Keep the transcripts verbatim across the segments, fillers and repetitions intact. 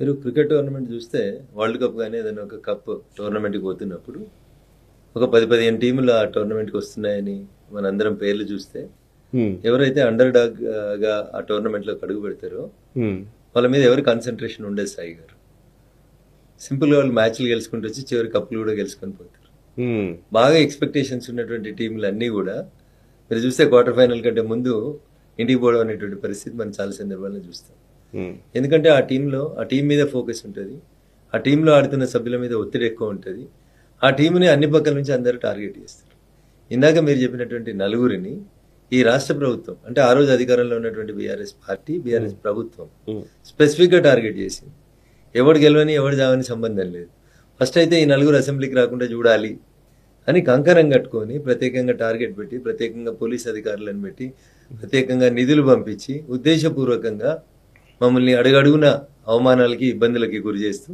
మీరు cricket tournament చూస్తే world cup కానీ ఏదైనా ఒక కప్ టోర్నమెంట్కి పోతున్నప్పుడు ఒక పది పదిహేను టీములు ఆ టోర్నమెంట్కి వస్తున్నాయని మనందరం పేర్లు చూస్తే ఎవరైతే అండర్ డాగ్ గా ఆ టోర్నమెంట్లోకి అడుగు పెడతారో వాళ్ళ మీద ఎవరి కాన్సన్ట్రేషన్ ఉండేది సాయి గారు. సింపుల్గా వాళ్ళు మ్యాచ్లు గెలుచుకుంటూ వచ్చి చివరి కప్పులు కూడా గెలుచుకొని పోతారు. బాగా ఎక్స్పెక్టేషన్స్ ఉన్నటువంటి టీములు అన్నీ కూడా మీరు చూస్తే క్వార్టర్ ఫైనల్ కంటే ముందు ఇంటికి పోవడం అనేటువంటి పరిస్థితి మనం చాలా సందర్భాల్లో చూస్తాం. ఎందుకంటే ఆ టీంలో ఆ టీం మీద ఫోకస్ ఉంటుంది, ఆ టీంలో ఆడుతున్న సభ్యుల మీద ఒత్తిడి ఎక్కువ ఉంటుంది, ఆ టీంని అన్ని పక్కల నుంచి అందరూ టార్గెట్ చేస్తారు. ఇందాక మీరు చెప్పినటువంటి నలుగురిని ఈ రాష్ట్ర ప్రభుత్వం అంటే ఆ రోజు అధికారంలో ఉన్నటువంటి బీఆర్ఎస్ పార్టీ, బీఆర్ఎస్ ప్రభుత్వం స్పెసిఫిక్గా టార్గెట్ చేసింది. ఎవడు గెలవని ఎవడు జావని సంబంధం లేదు, ఫస్ట్ అయితే ఈ నలుగురు అసెంబ్లీకి రాకుండా చూడాలి అని కంకణం కట్టుకొని ప్రత్యేకంగా టార్గెట్ పెట్టి, ప్రత్యేకంగా పోలీస్ అధికారులను పెట్టి, ప్రత్యేకంగా నిధులు పంపించి ఉద్దేశపూర్వకంగా మమ్మల్ని అడుగడుగున అవమానాలకి ఇబ్బందులకి గురి చేస్తూ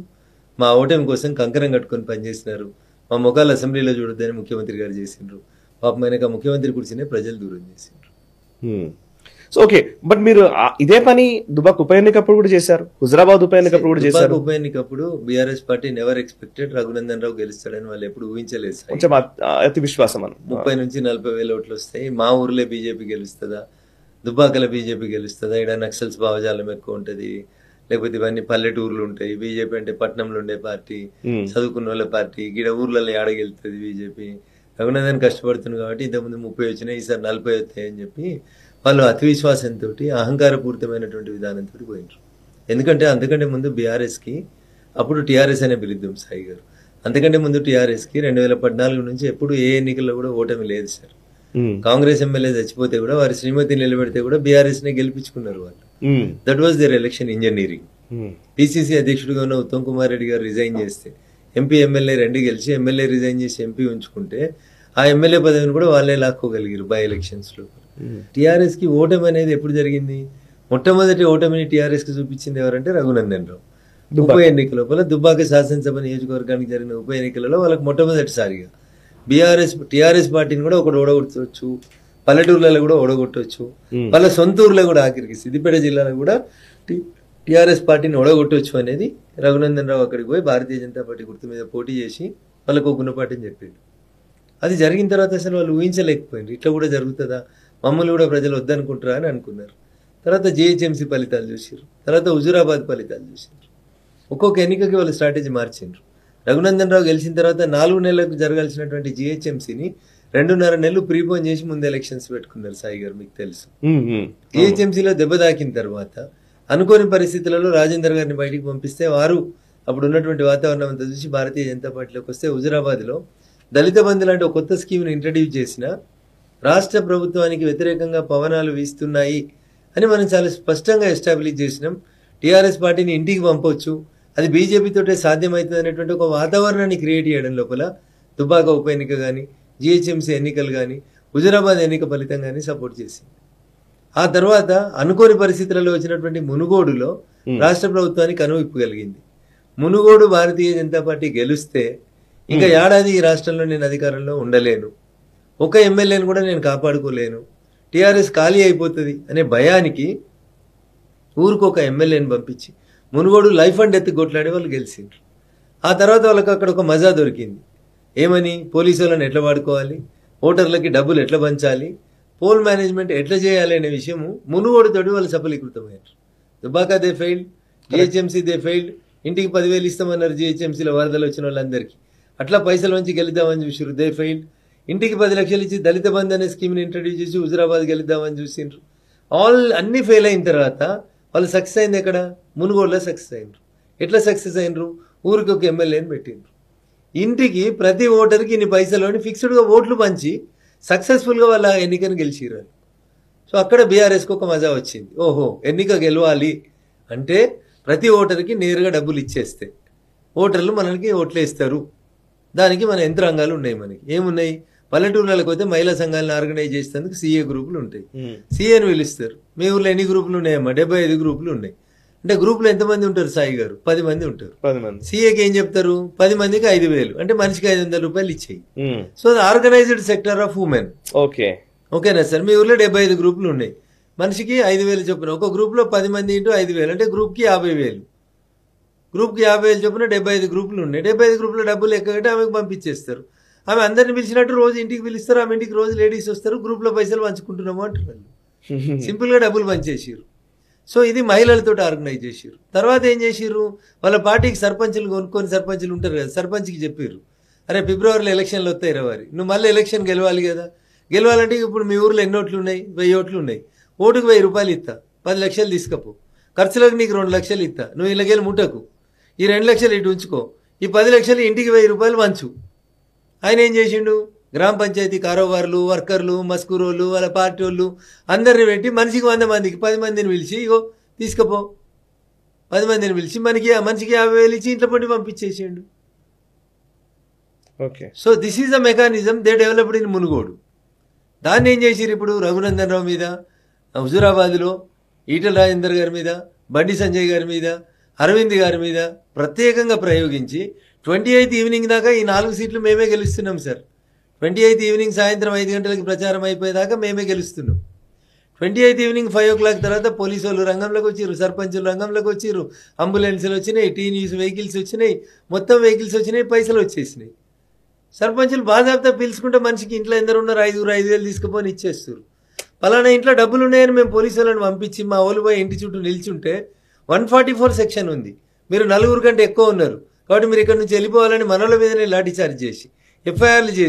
మా ఓటమి కోసం కంకణం కట్టుకొని పనిచేసినారు. మా ముఖాలు అసెంబ్లీలో చూడొద్దని ముఖ్యమంత్రి గారు చేసిండ్రు. పాపమైనక ముఖ్యమంత్రి కూర్చునే ప్రజలు దూరం చేసిండ్రు. సో ఓకే, బట్ మీరు ఇదే పని దుబ్బాక ఉప ఎన్నికప్పుడు కూడా చేశారు, హుజురాబాద్ ఉప ఎన్నికప్పుడు కూడా చేశారు. ఉప ఎన్నికప్పుడు BRS party never expected Raghunandan Rao గెలుస్తాడని వాళ్ళు ఎప్పుడు ఊహించలేదు. కొంచెం అతి విశ్వాసం అన్న ముప్పై నుంచి నలభై వేల ఓట్లు వస్తాయి. మా ఊర్లో బీజేపీ గెలుస్తుందా, దుబ్బాకలో బీజేపీ గెలుస్తుందా, ఇక్కడ నక్సల్స్ భావజాలం ఎక్కువ ఉంటుంది, లేకపోతే ఇవన్నీ పల్లెటూర్లు ఉంటాయి, బీజేపీ అంటే పట్టణంలో ఉండే పార్టీ, చదువుకున్న వాళ్ళ పార్టీ, ఈడ ఊర్లలో ఆడగెళ్తుంది బీజేపీ, రఘునందన్ కష్టపడుతుంది కాబట్టి ఇంతకుముందు ముప్పై వచ్చినాయి ఈసారి నలభై వస్తాయి అని చెప్పి వాళ్ళు అతి విశ్వాసంతో అహంకారపూరితమైనటువంటి విధానంతో పోయినారు. ఎందుకంటే అంతకంటే ముందు బీఆర్ఎస్కి అప్పుడు టీఆర్ఎస్ అనే బిరుద్దం సాయి గారు, అంతకంటే ముందు టీఆర్ఎస్కి రెండు వేల పద్నాలుగు నుంచి ఎప్పుడు ఏ ఎన్నికల్లో కూడా ఓటమి లేదు సార్. కాంగ్రెస్ ఎమ్మెల్యే చచ్చిపోతే కూడా వారి శ్రీమతిని నిలబెడితే కూడా బీఆర్ఎస్ నే గెలిపించుకున్నారు వాళ్ళు. That was their election engineering. PCC అధ్యక్షుడిగా ఉన్న ఉత్తమ్ కుమార్ రెడ్డి గారు రిజైన్ చేస్తే ఎంపీ ఎమ్మెల్యే రెండు గెలిచి ఎమ్మెల్యే రిజైన్ చేసి ఎంపీ ఉంచుకుంటే ఆ ఎమ్మెల్యే పదవిని కూడా వాళ్ళే లాక్కోగలిగారు బై ఎలక్షన్స్లో. టీఆర్ఎస్కి ఓటమి అనేది ఎప్పుడు జరిగింది? మొట్టమొదటి ఓటమిని టీఆర్ఎస్కి చూపించింది ఎవరంటే రఘునందన్ రావు. ఉప ఎన్నిక లోపల దుబ్బాక శాసనసభ నియోజకవర్గానికి జరిగిన ఉప ఎన్నికలలో వాళ్ళకి మొట్టమొదటిసారిగా బీఆర్ఎస్ టీఆర్ఎస్ పార్టీని కూడా ఒకటి ఓడగొట్టవచ్చు, పల్లెటూర్లలో కూడా ఓడగొట్టవచ్చు, వాళ్ళ సొంత ఊర్లో కూడా ఆఖరికి సిద్దిపేట జిల్లాలో కూడా టీఆర్ఎస్ పార్టీని ఓడగొట్టవచ్చు అనేది రఘునందన్ రావు అక్కడికి పోయి భారతీయ జనతా పార్టీ గుర్తు మీద పోటీ చేసి వాళ్ళకు ఒక గుణపాఠం చెప్పిండు. అది జరిగిన తర్వాత అసలు వాళ్ళు ఊహించలేకపోయింది, ఇట్లా కూడా జరుగుతుందా, మమ్మల్ని కూడా ప్రజలు వద్దనుకుంటారా అని అనుకున్నారు. తర్వాత జేహెచ్ఎంసీ ఫలితాలు చూసారు, తర్వాత హుజురాబాద్ ఫలితాలు చూసారు. ఒక్కొక్క ఎన్నికకి వాళ్ళు స్ట్రాటజీ మార్చిండ్రు. రఘునందన్ రావు గెలిచిన తర్వాత నాలుగు నెలలకు జరగాల్సినటువంటి జిహెచ్ఎంసీని రెండున్నర నెలలు ప్రీపోన్ చేసి ముందు ఎలక్షన్స్ పెట్టుకున్నారు సాయి గారు, మీకు తెలుసు. జిహెచ్ఎంసీలో దెబ్బ తాకిన తర్వాత అనుకోని పరిస్థితులలో రాజేందర్ గారిని బయటికి పంపిస్తే వారు అప్పుడు ఉన్నటువంటి వాతావరణం అంతా చూసి భారతీయ జనతా పార్టీలోకి వస్తే హుజురాబాద్లో దళిత బంధు లాంటి ఒక కొత్త స్కీమ్ని ఇంట్రడ్యూస్ చేసిన రాష్ట్ర ప్రభుత్వానికి వ్యతిరేకంగా పవనాలు వీస్తున్నాయి అని మనం చాలా స్పష్టంగా ఎస్టాబ్లిష్ చేసినాం. టీఆర్ఎస్ పార్టీని ఇంటికి పంపవచ్చు, అది బీజేపీతోటే సాధ్యమవుతుంది అనేటువంటి ఒక వాతావరణాన్ని క్రియేట్ చేయడం లోపల దుబ్బాక ఉప ఎన్నిక కానీ, జిహెచ్ఎంసీ ఎన్నికలు కానీ, హుజురాబాద్ ఎన్నిక ఫలితం కానీ సపోర్ట్ చేసింది. ఆ తర్వాత అనుకోని పరిస్థితులలో వచ్చినటువంటి మునుగోడులో రాష్ట్ర ప్రభుత్వానికి కనువిప్పు కలిగింది. మునుగోడు భారతీయ జనతా పార్టీ గెలిస్తే ఇంకా ఏడాది ఈ రాష్ట్రంలో నేను అధికారంలో ఉండలేను, ఒక ఎమ్మెల్యేని కూడా నేను కాపాడుకోలేను, టీఆర్ఎస్ ఖాళీ అయిపోతుంది అనే భయానికి ఊరికి ఒక ఎమ్మెల్యేని పంపించి మునుగోడు లైఫ్ అండ్ డెత్ కొట్లాడి వాళ్ళు గెలిచిండ్రు. ఆ తర్వాత వాళ్ళకి అక్కడ ఒక మజా దొరికింది. ఏమని? పోలీసు వాళ్ళని ఎట్లా వాడుకోవాలి, ఓటర్లకి డబ్బులు ఎట్లా పంచాలి, పోల్ మేనేజ్మెంట్ ఎట్లా చేయాలి అనే విషయము మునుగోడుతోటి వాళ్ళు సఫలీకృతమయ్యారు. Dubbaka they failed, GHMC they failed, ఇంటికి పదివేలు ఇస్తామన్నారు జిహెచ్ఎంసీలో వరదలు వచ్చిన వాళ్ళందరికీ, అట్లా పైసలోంచి గెలుద్దామని చూసారు దే ఫెయిల్డ్. ఇంటికి పది లక్షలు ఇచ్చి దళిత బంధు అనే స్కీమ్ని ఇంట్రడ్యూస్ చేసి హుజురాబాద్ గెలుద్దామని చూసిండ్రు. ఆల్ అన్నీ ఫెయిల్ అయిన తర్వాత వాళ్ళు సక్సెస్ అయింది ఎక్కడ? మునుగోడులో సక్సెస్ అయినరు. ఎట్లా సక్సెస్ అయినరు? ఊరికి ఒక ఎమ్మెల్యేని పెట్టిండ్రు, ఇంటికి ప్రతి ఓటర్కి ఇన్ని పైసలోని ఫిక్స్డ్గా ఓట్లు పంచి సక్సెస్ఫుల్గా వాళ్ళ ఎన్నికను గెలిచిరు. సో అక్కడ బీఆర్ఎస్కి ఒక మజా వచ్చింది, ఓహో ఎన్నిక గెలవాలి అంటే ప్రతి ఓటర్కి నేరుగా డబ్బులు ఇచ్చేస్తే ఓటర్లు మనకి ఓట్లేస్తారు, దానికి మన యంత్రాంగాలు ఉన్నాయి. మనకి ఏమున్నాయి? పల్లెటూళ్ళకి పోతే మహిళా సంఘాలను ఆర్గనైజ్ చేసేందుకు సీఏ గ్రూపులు ఉంటాయి, సీఏని పిలుస్తారు. మీ ఊర్లో ఎన్ని గ్రూపులు ఉన్నాయమ్మా? డెబ్బై ఐదు గ్రూపులు ఉన్నాయి అంటే గ్రూపులు ఎంతమంది ఉంటారు సాయి గారు? పది మంది ఉంటారు. సీఏకి ఏం చెప్తారు? పది మందికి ఐదు వేలు అంటే మనిషికి ఐదు వందల రూపాయలు ఇచ్చేయి. So organised sector of women. Okay ఓకేనా సార్? మీ ఊర్లో డెబ్బై ఐదు గ్రూపులు ఉన్నాయి, మనిషికి ఐదు వేలు చొప్పున, ఒక గ్రూప్లో పది మంది ఇంటూ ఐదు వేలు అంటే గ్రూప్కి యాభై వేలు. గ్రూప్ కి యాభై వేలు చొప్పున డెబ్బై ఐదు గ్రూపులు ఉన్నాయి. డెబ్బై ఐదు గ్రూపుల డబ్బులు ఎక్కగట్టే ఆమెకు పంపించేస్తారు. ఆమె అందరిని పిలిచినట్టు రోజు ఇంటికి పిలుస్తారు, ఆమె ఇంటికి రోజు లేడీస్ వస్తారు, గ్రూప్లో పైసలు పంచుకుంటున్నాము అంటారు. వాళ్ళు సింపుల్గా డబ్బులు పంచేసారు. సో ఇది మహిళలతో ఆర్గనైజ్ చేసారు. తర్వాత ఏం చేసారు, వాళ్ళ పార్టీకి సర్పంచులు కొనుక్కొని సర్పంచులు ఉంటారు కదా, సర్పంచ్కి చెప్పారు, అరే ఫిబ్రవరిలో ఎలక్షన్లు వస్తాయి రవారి, నువ్వు మళ్ళీ ఎలక్షన్ గెలవాలి కదా, గెలవాలంటే ఇప్పుడు మీ ఊర్లో ఎన్ని ఓట్లు ఉన్నాయి, వెయ్యి ఓట్లు ఉన్నాయి, ఓటుకు వెయ్యి రూపాయలు ఇస్తా, పది లక్షలు తీసుకపో, ఖర్చులకు నీకు రెండు లక్షలు ఇస్తా, నువ్వు ఇళ్ళకెళ్ళి ముట్టకు, ఈ రెండు లక్షలు ఇటు ఉంచుకో, ఈ పది లక్షలు ఇంటికి వెయ్యి రూపాయలు వంచు. ఆయన ఏం చేసిండు, గ్రామ పంచాయతీ కారోబార్లు, వర్కర్లు, మస్కూరోళ్ళు, వాళ్ళ పార్టీ వాళ్ళు అందరిని పెట్టి మనిషికి వంద మందికి పది మందిని పిలిచి ఇగో తీసుకపో, పది మందిని పిలిచి మనకి మనిషికి యాభై వేలు ఇచ్చి ఇంట్లో పట్టి పంపించేసేయండు. Okay, so this is a mechanism they developed in Munugode. దాన్ని ఏం చేసారు ఇప్పుడు రఘునందన్ రావు మీద, హుజూరాబాద్లో ఈటల రాజేందర్ గారి మీద, బండి సంజయ్ గారి మీద, అరవింద్ గారి మీద ప్రత్యేకంగా ప్రయోగించి ట్వంటీ ఎయిత్ ఈవినింగ్ దాకా ఈ నాలుగు సీట్లు మేమే గెలుస్తున్నాం సార్, ట్వంటీ ఎయిత్ ఈవినింగ్ సాయంత్రం ఐదు గంటలకి ప్రచారం అయిపోయేదాకా మేమే గెలుస్తున్నాం, twenty eighth evening five o'clock తర్వాత పోలీసు వాళ్ళు రంగంలోకి వచ్చారు, సర్పంచులు రంగంలోకి వచ్చారు, అంబులెన్సులు వచ్చినాయి, టీ న్యూస్ వెహికల్స్ వచ్చినాయి, మొత్తం వెహికల్స్ వచ్చినాయి, పైసలు వచ్చేసినాయి. సర్పంచులు బాధాపుతా పిలుచుకుంటే మనిషికి ఇంట్లో ఎందరు ఉన్నారు ఐదుగురు ఐదు వేలు తీసుకుపోని ఇచ్చేస్తారు. పలానా ఇంట్లో డబ్బులు ఉన్నాయని మేము పోలీసు వాళ్ళని పంపించి మా ఓళ్ళు పోయి ఇంటి చుట్టూ నిల్చుంటే వన్ ఫార్టీ ఫోర్ సెక్షన్ ఉంది, మీరు నలుగురు కంటే ఎక్కువ ఉన్నారు కాబట్టి మీరు ఇక్కడ నుంచి వెళ్ళిపోవాలని మనోళ్ళ మీదనే లాఠీచార్జ్ చేసి ఎఫ్ఐఆర్లు చేసి